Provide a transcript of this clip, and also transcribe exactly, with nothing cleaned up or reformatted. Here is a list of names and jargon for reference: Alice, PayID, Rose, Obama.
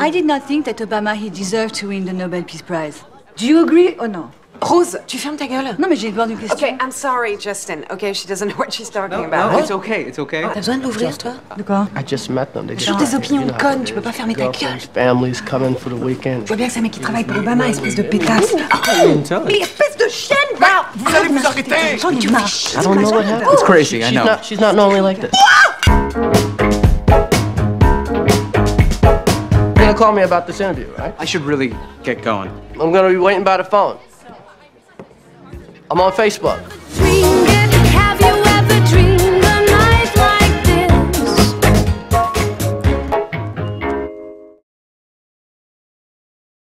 I did not think that Obama, he deserved to win the Nobel Peace Prize. Do you agree or no? Rose, tu fermes ta gueule. Non, mais j'ai besoin d'une question. Okay, I'm sorry, Justin. Okay, she doesn't know what she's talking no, about. No, it's okay, it's okay. T'as besoin de l'ouvrir, toi? De quoi? I just met them. Toujours des opinions de connes, tu peux pas fermer ta gueule. Families coming for the weekend. Je vois bien que c'est un mec qui travaille pour Obama, espèce de pétasse. Mais espèce de chienne, va! Vous allez vous arrêter! Tu marches. I don't know what happened. It's crazy, I know. She's not normally like this. You're gonna call me about this interview, right? I should really get going. I'm gonna be waiting by the phone. I'm on Facebook.